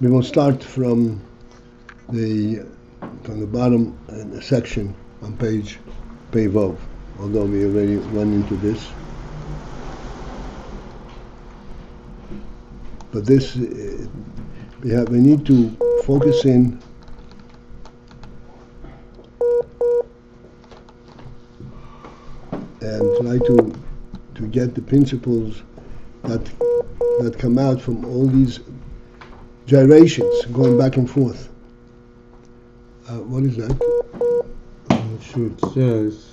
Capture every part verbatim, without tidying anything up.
We will start from the from the bottom in the section on page Pevov, although we already went into this. But this we have we need to focus in and try to to get the principles that that come out from all these gyrations going back and forth. Uh, what is that? I'm sure it says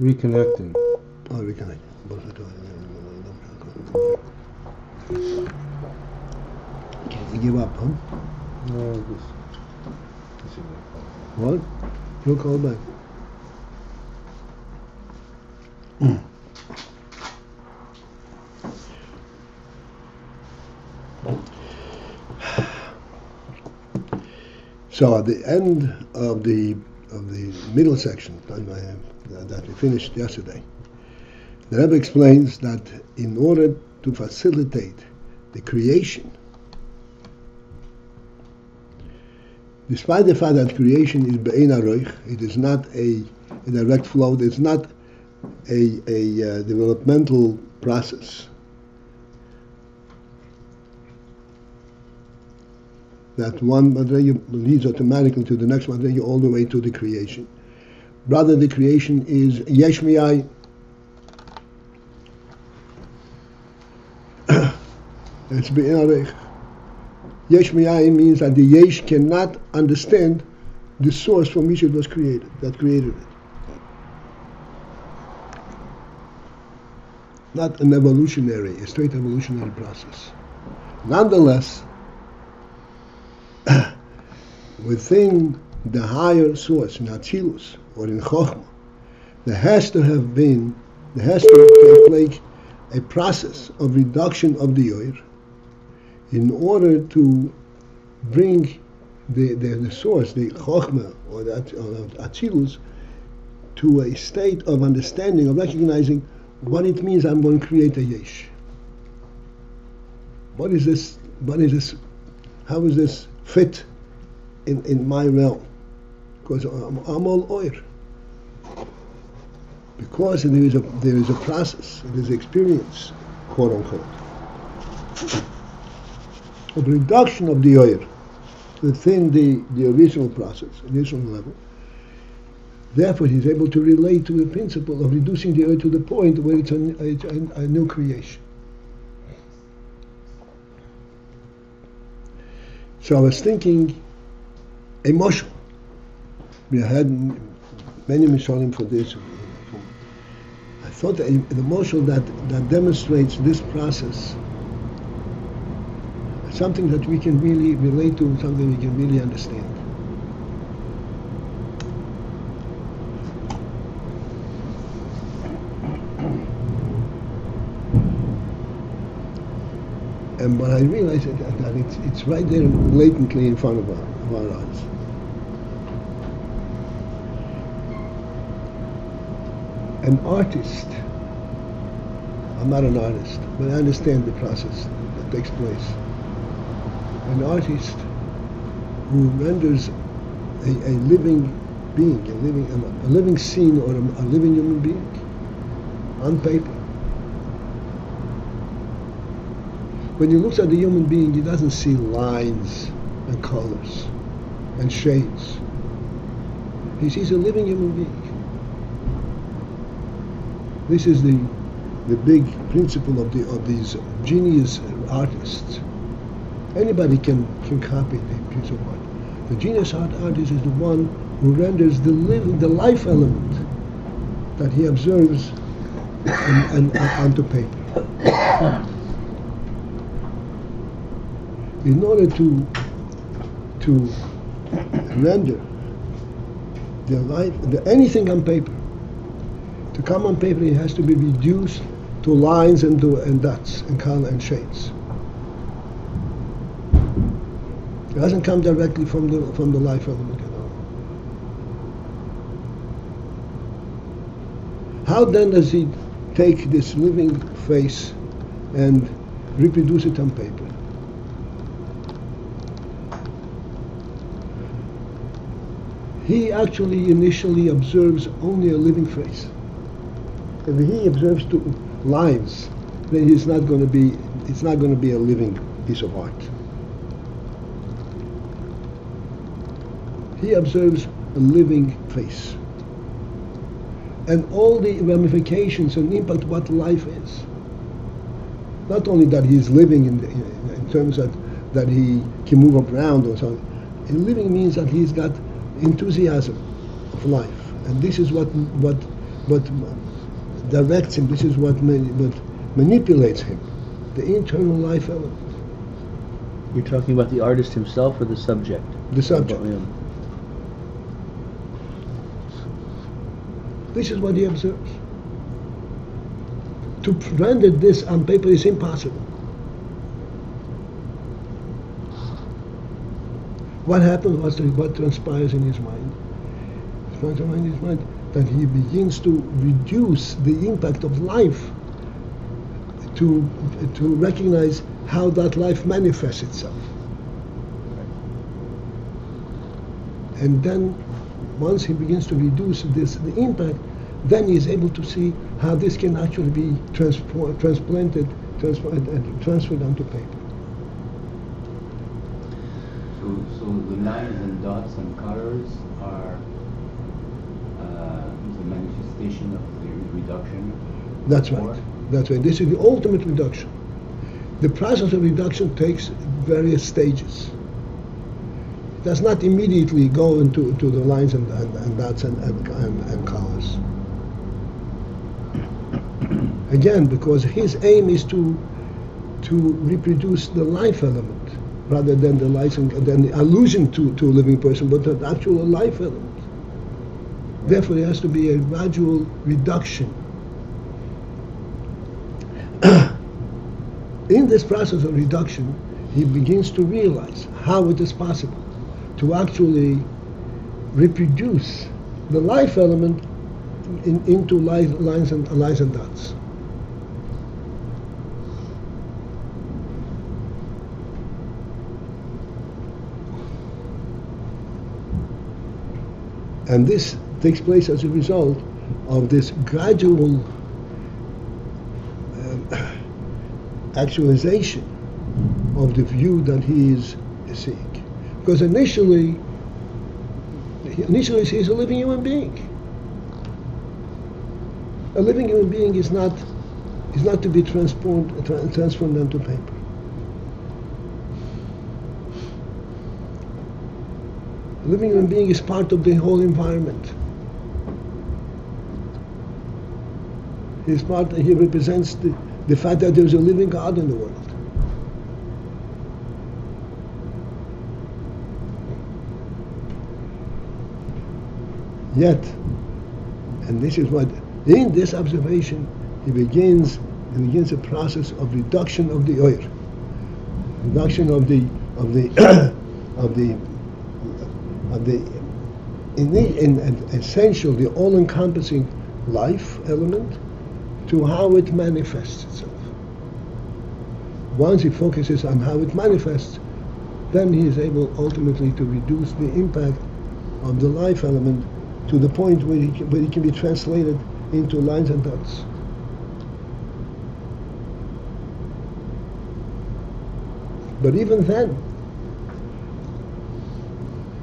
reconnecting. Oh, reconnecting. Can't you give up, huh? No, this, this is no call back. What? No call back. Mm. So at the end of the of the middle section that we finished yesterday, the Rebbe explains that in order to facilitate the creation, despite the fact that creation is beinaruch, it is not a, a direct flow. It's not a a uh, developmental process. That one madreiga leads automatically to the next madreiga, all the way to the creation. Rather, the creation is Yesh mi'Ayin. It's be'enarech. Yesh mi'Ayin means that the Yesh cannot understand the source from which it was created, that created it. Not an evolutionary, a straight evolutionary process. Nonetheless, within the higher source in Atzilus or in Chochmah, there has to have been, there has to take place a process of reduction of the Yoyr in order to bring the the, the source, the Chochmah or the Atzilus, to a state of understanding, of recognizing what it means. I'm going to create a Yesh. What is this? What is this? How is this fit in, in my realm? Because I'm, I'm all Oyr. Because there is a there is a process, there is experience, quote unquote, of reduction of the Oyr within the, the original process, original level. Therefore, he's able to relate to the principle of reducing the Oyr to the point where it's a, a, a new creation. So I was thinking emotional. We had many mishalim for this. I thought the emotional that, that demonstrates this process is something that we can really relate to, something we can really understand. And but I realized that, that it's, it's right there latently in front of our, of our eyes. An artist, I'm not an artist, but I understand the process that takes place. An artist who renders a, a living being, a living, a, a living scene or a, a living human being on paper. When he looks at the human being, he doesn't see lines and colors and shades. He sees a living human being. This is the the big principle of the of these genius artists. Anybody can, can copy the piece of art. The genius art artist is the one who renders the living, the life element that he observes and, and, and onto paper. In order to to render the life, the, anything on paper, to come on paper, it has to be reduced to lines and to, and dots and color and shades. It doesn't come directly from the from the life element at all. How then does he take this living face and reproduce it on paper? he actually initially observes only a living face. If he observes two lines, then he's not going to be, it's not going to be a living piece of art. He observes a living face. And all the ramifications and impact what life is. Not only that he's living in, the, in terms of that he can move around or something. And living means that he's got enthusiasm of life. And this is what what what directs him. This is what, mani- what manipulates him. The internal life element. You're talking about the artist himself or the subject? The subject. This is what he observes. To render this on paper is impossible. What happens, what's, what transpires in his mind? Transpires in his mind that he begins to reduce the impact of life to, to recognize how that life manifests itself. And then once he begins to reduce this the impact, then he is able to see how this can actually be transpo- transplanted, transplanted and transferred onto paper. So, so the lines and dots and colors are uh, the manifestation of the reduction? That's right. That's right. This is the ultimate reduction. The process of reduction takes various stages. It does not immediately go into to the lines and, and, and dots and, and, and, and colors. Again, because his aim is to to reproduce the life element rather than the life and than the allusion to, to a living person, but the actual life element. Therefore, there has to be a gradual reduction. In this process of reduction, he begins to realize how it is possible to actually reproduce the life element in, into li- lines and lines and dots. And this takes place as a result of this gradual uh, actualization of the view that he is seeing. Because initially, initially he's a living human being. A living human being is not is not to be transformed tra- transformed into paper. A living human being is part of the whole environment. He's part. He represents the, the fact that there is a living God in the world. Yet, and this is what. In this observation, he begins he begins a process of reduction of the Yoyr, reduction of the of the of the of the in the in, in, essential, the all-encompassing life element to how it manifests itself. Once he focuses on how it manifests, then he is able ultimately to reduce the impact of the life element to the point where it where it can be translated into lines and dots. But even then,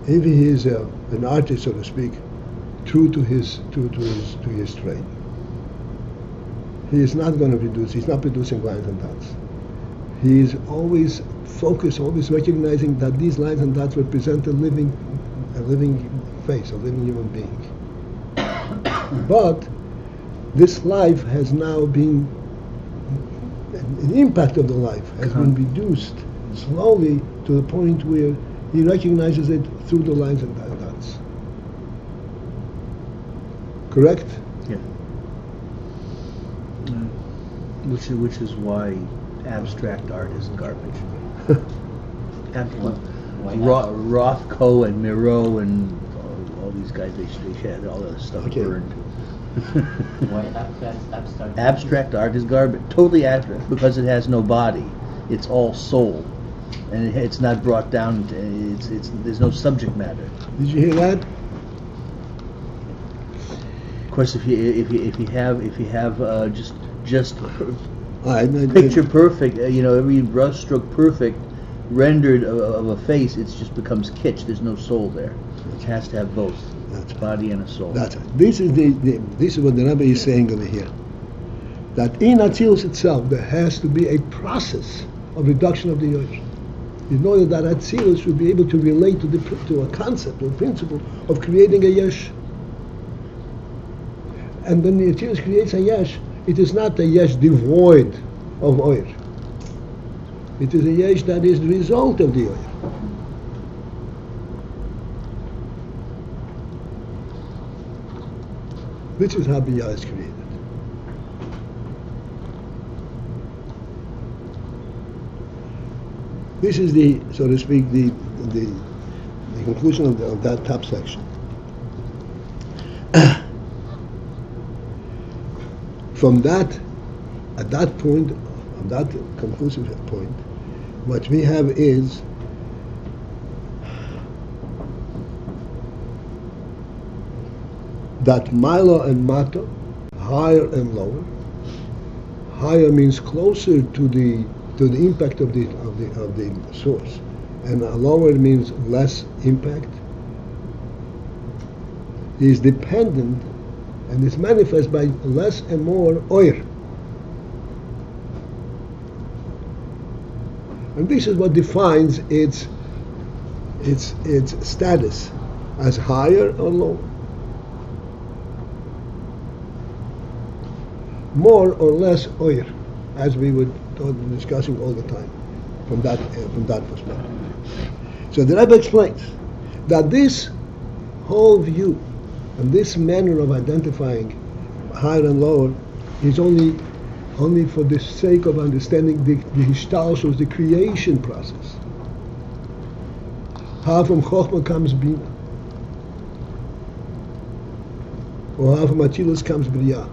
if he is a, an artist, so to speak, true to his true to his to his trade, he is not going to produce. He's not producing lines and dots. He is always focused, always recognizing that these lines and dots represent a living, a living face, a living human being. But this life has now been, the impact of the life has been reduced slowly to the point where he recognizes it through the lines and dots. Correct? Yeah. Mm. Which, which is why abstract art is garbage. Abstract, Ro- Rothko and Miro and all, all these guys, they, they had all that stuff okay. burned. Why abstract, abstract, abstract art is garbage. Totally abstract because it has no body. It's all soul, and it, it's not brought down. To, it's it's there's no subject matter. Did you hear that? course, if you if you, if you have if you have uh, just just picture perfect, you know, every brushstroke perfect rendered of, of a face, it just becomes kitsch. There's no soul there. It has to have both. That's right. Body and a soul. That's right. This is the, the this is what the Rebbe is saying over here. That in Atzilus itself there has to be a process of reduction of the Yoyr. In order that Atzilus should be able to relate to the to a concept or principle of creating a Yesh. And when the Atzilus creates a Yesh, it is not a Yesh devoid of Yoyr. It is a Yesh that is the result of the Yoyr. This is how Beriyah is created. This is the, so to speak, the the, the conclusion of, the, of that top section. From that, at that point, on that conclusive point, what we have is that ma'alah and mato, higher and lower. Higher means closer to the to the impact of the of the of the source, and lower means less impact. It is dependent, and is manifest by less and more ayir. And this is what defines its its its status as higher or lower. More or less ayir, as we were discussing all the time, from that uh, from that perspective. So the Rebbe explains that this whole view and this manner of identifying higher and lower is only only for the sake of understanding the hishtalshus, the, the creation process. How from Chochmah comes Bina, or how from Atzilus comes Beriyah.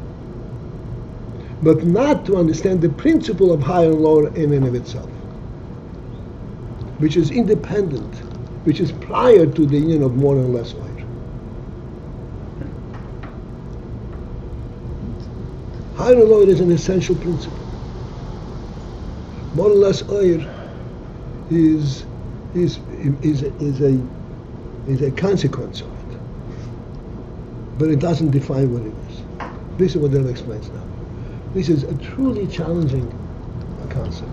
But not to understand the principle of higher and lower in and of itself, which is independent, which is prior to the union of more and less ayir. Higher and lower is an essential principle. More and less ayir is is is is a is a consequence of it, but it doesn't define what it is. This is what they'll explain now. This is a truly challenging concept.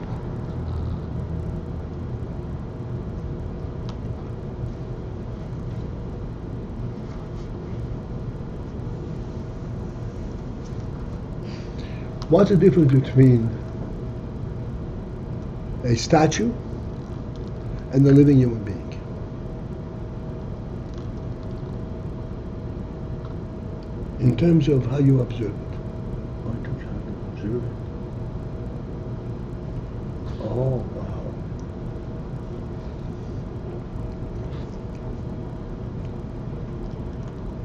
What's the difference between a statue and a living human being? In terms of how you observe it. Oh, wow.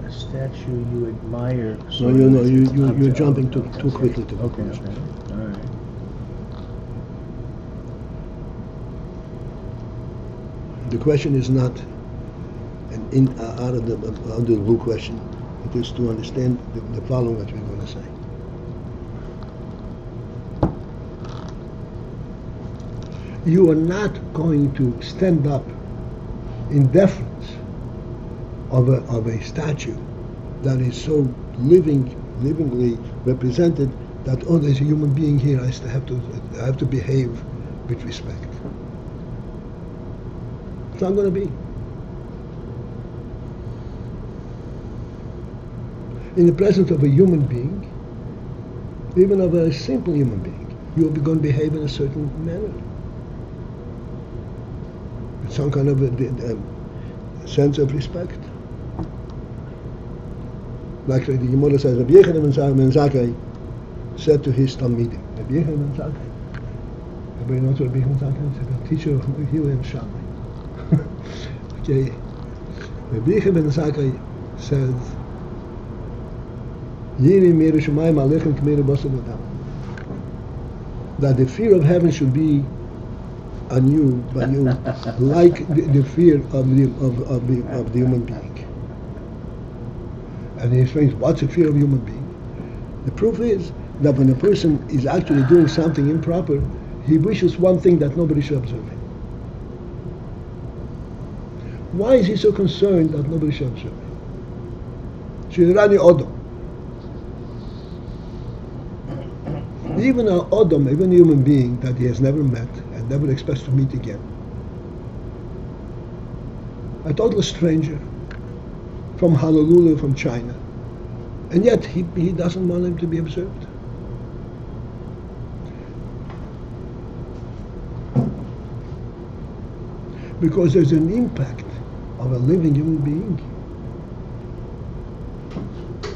A statue you admire. No, no, no, you, you, you're jumping too, too quickly to the okay, conclusion. Okay. All right. The question is not an in, uh, out of the, out of the blue question. It is to understand the, the following that we're going to say. You are not going to stand up in deference of a, of a statue that is so living, livingly represented that, oh, there's a human being here, I have to, I have to behave with respect. It's not going to be. In the presence of a human being, even of a simple human being, you're going to behave in a certain manner. Some kind of a, a sense of respect. Like the Gemara says, Rabbi Yochanan Ben-Zakai said to his Talmidim, Rabbi Yochanan Ben-Zakai. Everybody knows Rabbi Yochanan Ben-Zakai? He's a teacher of Hillel and Shammai. Okay. Rabbi Yochanan Ben-Zakai says, that the fear of heaven should be on you, by you, like the, the fear of the of, of the of the human being. and he explains what's the fear of a human being. The proof is that when a person is actually doing something improper, he wishes one thing that nobody should observe him. Why is he so concerned that nobody should observe him? Shri Rani Odom. Even an Odom, even a human being that he has never met and never expects to meet again, a total stranger from Honolulu, from China, and yet he, he doesn't want him to be observed. Because there's an impact of a living human being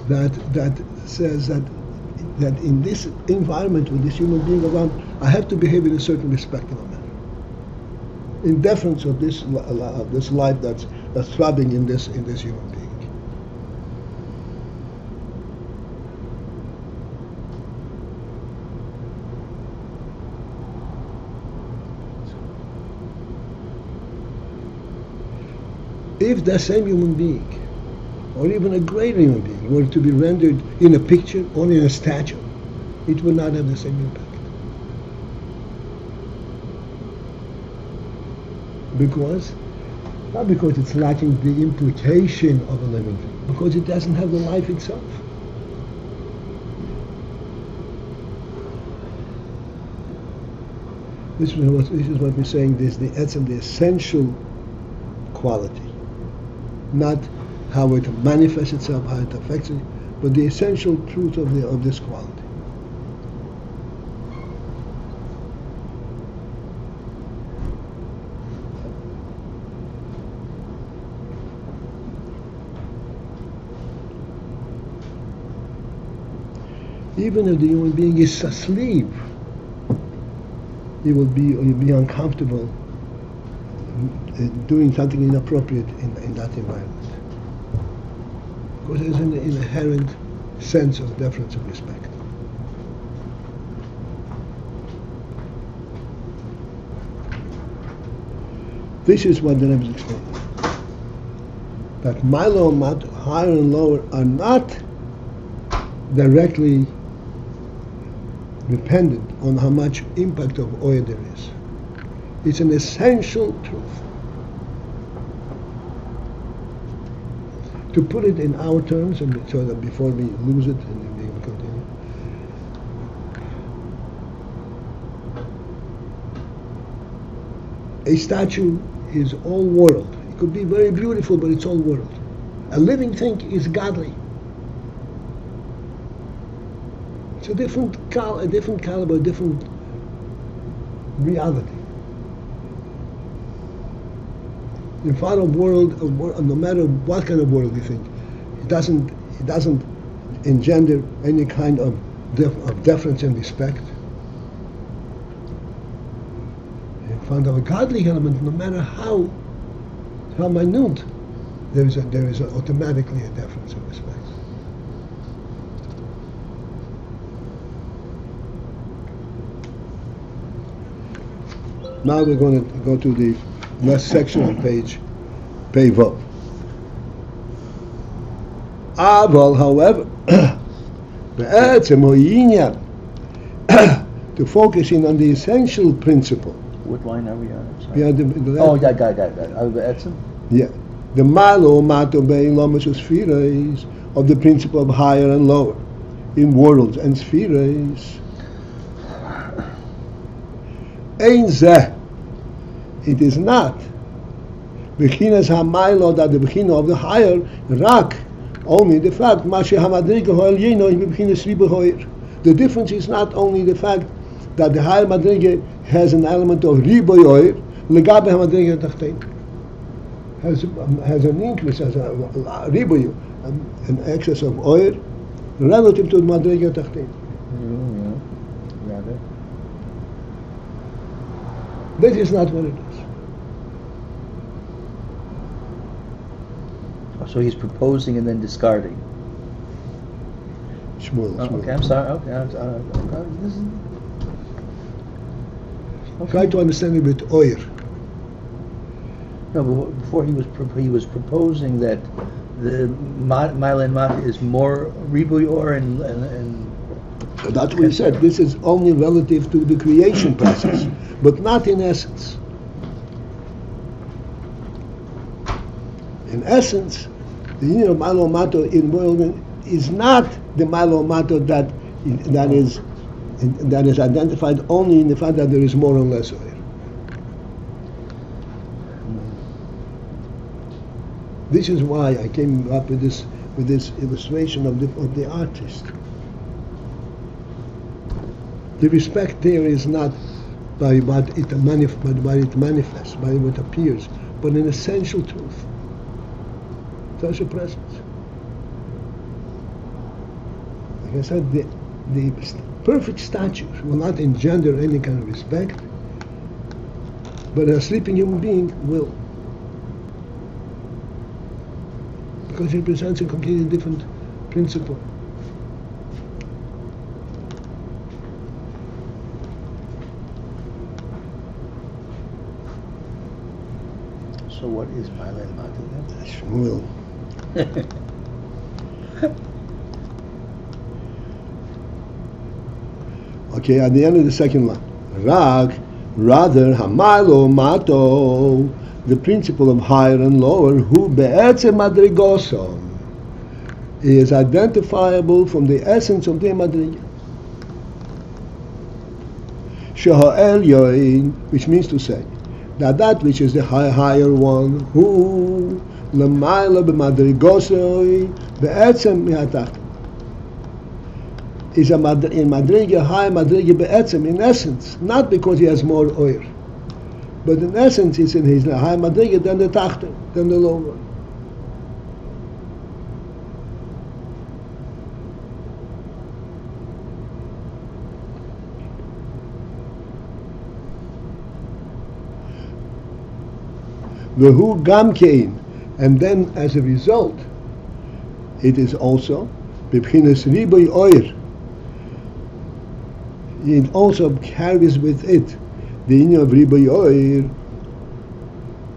that that says that that in this environment with this human being around, I have to behave in a certain respectable manner, in deference of this of this life that's that's throbbing in this in this human being. If that same human being, or even a greater human being, were to be rendered in a picture or in a statue, it would not have the same impact. Because, not because it's lacking the implication of a living thing, because it doesn't have the life itself. This is what, this is what we're saying, this the etzem, the essential quality. Not how it manifests itself, how it affects it, but the essential truth of the of this quality. Even if the human being is asleep, he will be or he'll be uncomfortable doing something inappropriate in, in that environment. Because there's an inherent sense of deference and respect. This is what the Rebbe is explaining. That ma'alah u'matah, higher and lower, are not directly dependent on how much impact of Yoyr there is. It's an essential truth. To put it in our terms, and so that before we lose it, and we will continue. A statue is all world. It could be very beautiful, but it's all world. A living thing is godly. It's a different, cal- a different caliber, a different reality. In far of world, a world, no matter what kind of world you think, it doesn't it doesn't engender any kind of, def, of deference and respect. In front of a godly element, no matter how how minute, there is a, there is a, automatically a deference and respect. Now we're going to go to the last section on page Peivav. Aval, however, to focus in on the essential principle. What line are we on? We are the, the oh, yeah, yeah, yeah, yeah. Of the etzem? Yeah. The ma'alah u'matah be'olamos u'sfiros, of the principle of higher and lower in worlds and spheres. Ein zeh. It is not b'chinas hamaylo, that the b'china of the higher, rak, only the fact mashi hamadriga ho'elyino b'b'chinas riboyoir. The difference is not only the fact that the higher madriga has an element of riboyoir, legabe hamadriga tachtein, has has an increase, has a riboyoir, an excess of oir, relative to madriga tachtein. This is not what it is. So he's proposing and then discarding. Shmuel, oh, Shmuel. Okay, I'm sorry. Okay, I'm sorry. Okay. Try to understand it with Yoyr. No, but before he was pro- he was proposing that the ma'alah u'matah is more Riboyoir and, and, and so that's what we said. This is only relative to the creation process, but not in essence. In essence, the union of ma'alah u'matah in world is not the ma'alah u'matah that that is that is identified only in the fact that there is more or less oil. This is why I came up with this with this illustration of the of the artist. The respect there is not by what it manif- but by it manifests, by what appears, but an essential truth. Such a presence. Like I said, the, the perfect statues will not engender any kind of respect, but a sleeping human being will. Because it represents a completely different principle. So what is ma'alah u'matah then? Shmuel. Okay, at the end of the second line. Rag, rather, hama'alah u'matah, the principle of higher and lower, who be'etzem madrigosom, is identifiable from the essence of the madriga. Sheha'el yoyin, which means to say that that which is the high, higher one, who lemayla b'madrigosoi be'etzem mihatach, is a madr- in madriga high madriga be'etzem, in essence, not because he has more oil. But in essence, it's in his high madriga than the tachter, than the lower. Vehu gam kein, and then as a result, it is also bibchinus Riboyoir. It also carries with it the union of Riboyoir,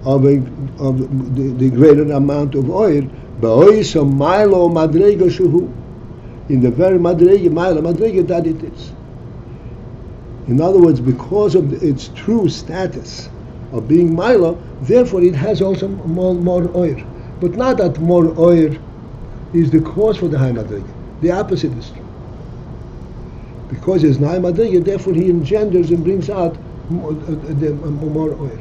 of, a, of the, the greater amount of oil, ba'oiso milo madrega shuhu, in the very madrega, milo madrega that it is. In other words, because of the, its true status of being milo, therefore it has also more, more oil. But not that more oil is the cause for the high madrega. The opposite is true. Because it's high madrega, therefore he engenders and brings out More, uh, the, uh, more oil.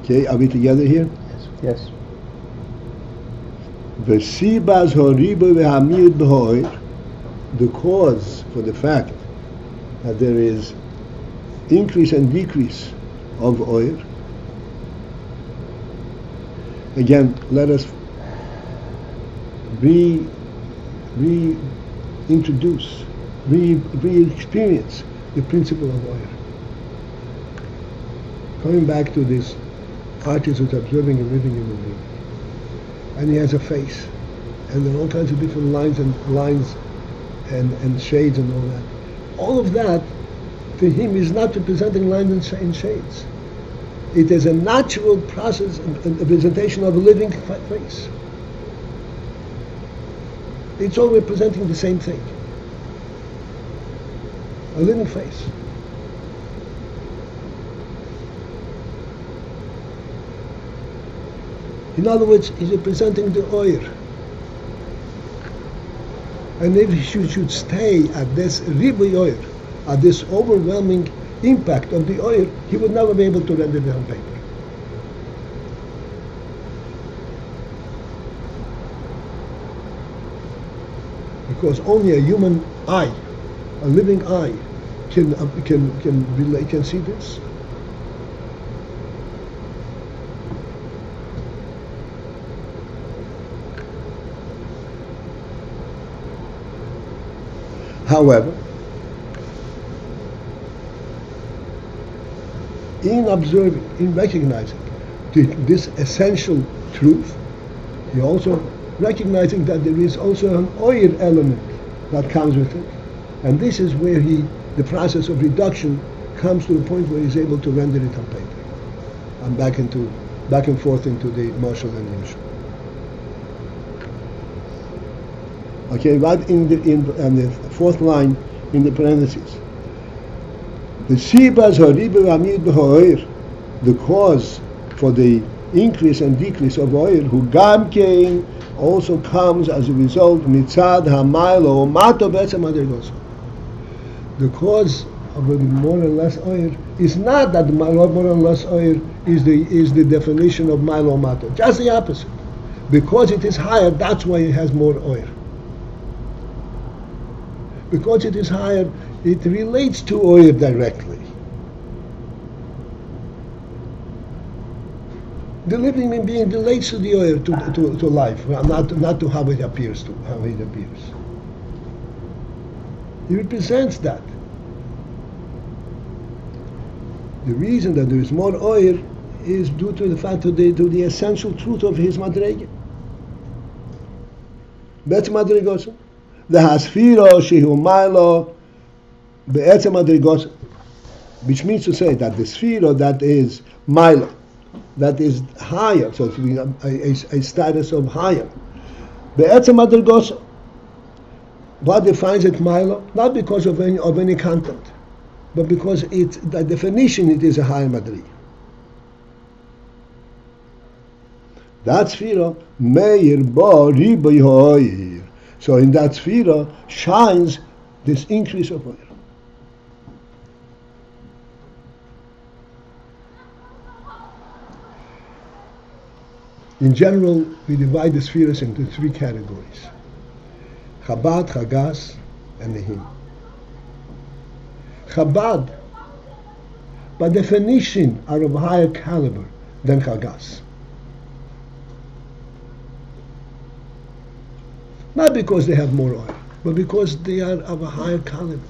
Okay, are we together here? Yes. The cause for the fact that there is increase and decrease of oil. Again, let us re reintroduce, re re-experience the principle of oil. Coming back to this artist who's observing a living human being, and he has a face, and there are all kinds of different lines and lines and, and shades and all that. All of that to him is not representing lines and shades. It is a natural process and representation of a living face. It's all representing the same thing, a living face. In other words, he's representing the oil. And if he should, should stay at this riboyoir, at this overwhelming impact of the oil, he would never be able to render it on paper. Because only a human eye, a living eye, can uh, can can relate, can see this. However, in observing, in recognizing this essential truth, you're also recognizing that there is also an Yoyr element that comes with it. And this is where he, the process of reduction comes to a point where he's able to render it on paper. I'm back into, back and forth into the martial and the usual. Okay, right in the, in, in the fourth line, in the parentheses. The sibas haribu amid b'ho'ir, the cause for the increase and decrease of oil, who gam came, also comes as a result, mitzad ha'ma'alah u'matah b'etzem madreigos. The cause of the more and less oil is not that more and less oil is the is the definition of ma'alah u'matah. Just the opposite. Because it is higher, that's why it has more oil. Because it is higher, it relates to oil directly. The living being relates to the oil, to, to, to life, not, not to how it appears to, how it appears. It represents that. The reason that there is more oil is due to the fact that they do the essential truth of his madreiga. That's madreigosa. The hasfiro shehumailo be'etzem madreigosa, which means to say that the sphero that is milo, that is higher, so it's a, a, a status of higher. Be'etzem madreigos, what defines it milo? Not because of any of any content, but because it, by definition, it is a higher madreiga. That sphero meir bo riboyoir. So in that sphero shines this increase of oil. In general, we divide the spheres into three categories: Chabad, Chagas, and the Him. Chabad, by definition, are of higher caliber than Chagas. Not because they have more oil, but because they are of a higher caliber.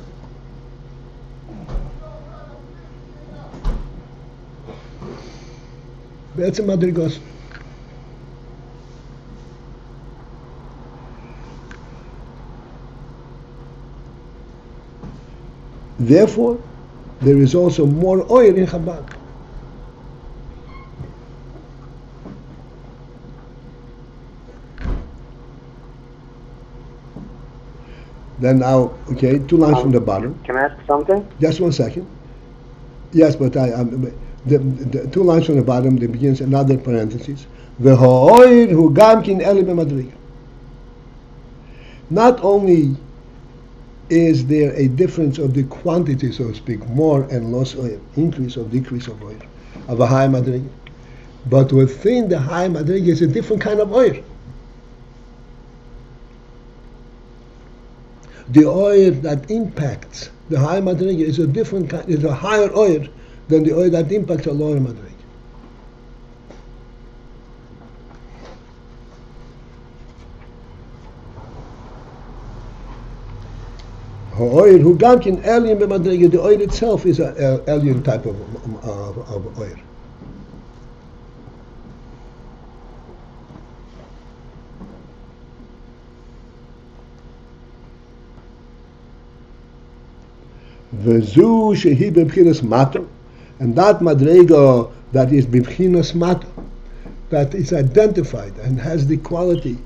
That's a madrigos. Therefore, there is also more oil in Chabad. Then now, okay, two lines um, from the bottom. Can I ask something? Just one second. Yes, but I, um, the, the two lines from the bottom, there begins another parenthesis. V'ho'oir hu gam kin eli b'madriga. Not only is there a difference of the quantity, so to speak, more and less oil, increase or decrease of oil, of a high madriga? But within the high madriga is a different kind of oil. The oil that impacts the high madriga is a different kind, is a higher oil than the oil that impacts a lower madriga. Oil, who gamkin alien b'madreiga, the oil itself is an alien type of of, of oil. V'zu shehi bibchinus mato, and that madreiga that is bibchinus mato, that is identified and has the quality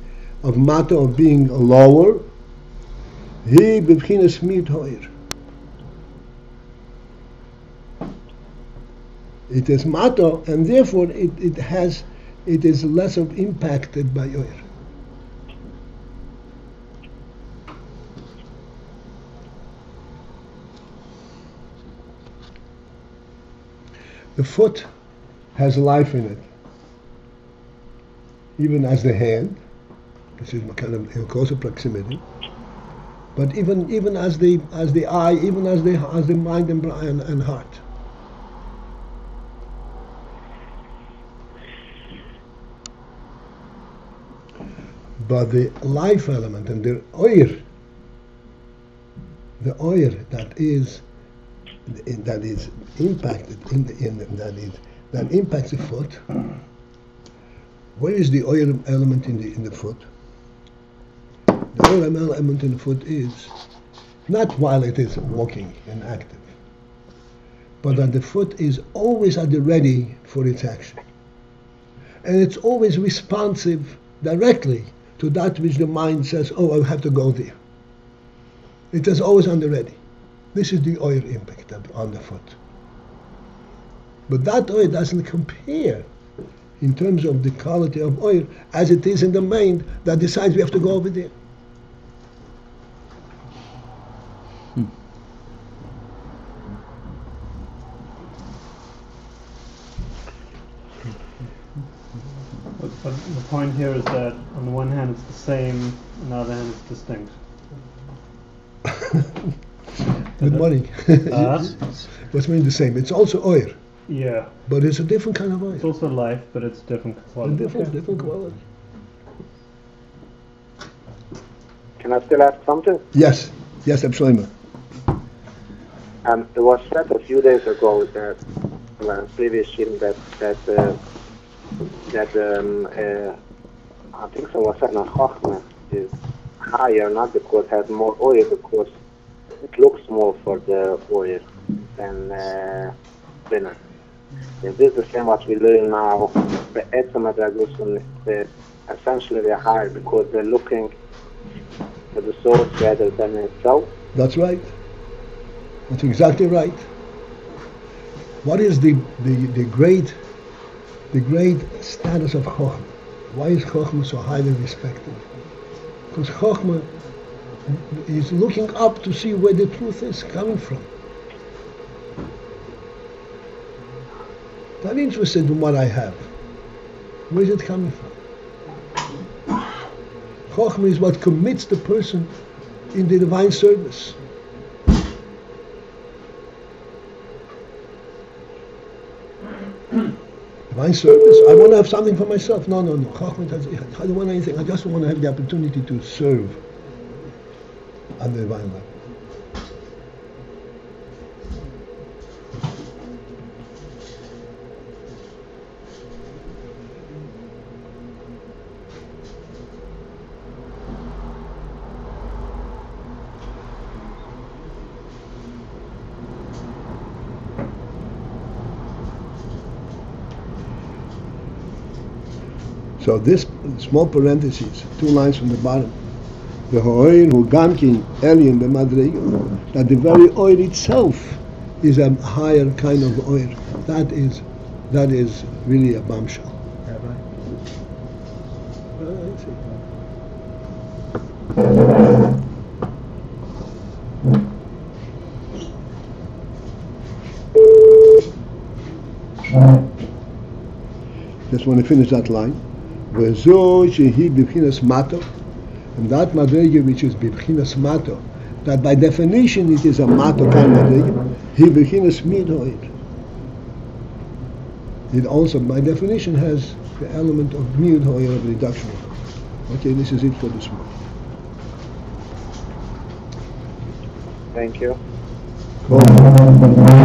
of mato, of being lower. He bibchinus meoir. It is mato, and therefore it, it has it is less of impacted by Yoyr. The foot has life in it, even as the hand, which is kind of in closer proximity. But even even as the as the eye, even as the as the mind and and, and heart. But the life element and the oir the ayir that is that is impacted in the in the, that is that impacts the foot. Where is the ayir element in the in the foot? The ayir element in the foot is not while it is walking and active, but that the foot is always at the ready for its action, and it's always responsive directly to that which the mind says, oh, I have to go there. It is always on the ready. This is the oil impact on the foot. But that oil doesn't compare in terms of the quality of oil as it is in the mind that decides we have to go over there. Hmm. But, but the point here is that on the one hand it's the same, on the other hand it's distinct. Good morning. Uh, What's mean the same? It's also oil. Yeah. But it's a different kind of oil. It's also life, but it's different quality. It's different, okay. different quality. Can I still ask something? Yes. Yes, absolutely. Um, it was said a few days ago that, well, previous film that that uh, that um, uh, I think someone said that Chochmah is higher, not because it has more oil, because it looks more for the oil than uh, thinner. Is this the same what we learn now? The etzema dragusan is essentially they're higher because they're looking for the source rather than itself. That's right. That's exactly right. What is the the, the great the great status of Chochmah? Why is Chochmah so highly respected? Because Chochmah is looking up to see where the truth is coming from. I'm interested in what I have. Where is it coming from? Chochmah is what commits the person in the divine service. Divine service? I want to have something for myself. No, no, no. Chochmah doesn't. I don't want anything. I just want to have the opportunity to serve on the divine level. So this small parentheses, two lines from the bottom, the ho'oil who gamkin alien the madreiga, that the very oil itself is a higher kind of oil. That is, that is really a bombshell. Just want to finish that line. Vezo shehi bibchinus mato, and that madreiga which is bibchinus mato, that by definition it is a mato kind of madreiga, he bibchinus meoir. It also, by definition, has the element of meoir of reduction. Okay, this is it for this morning. Thank you. Cool.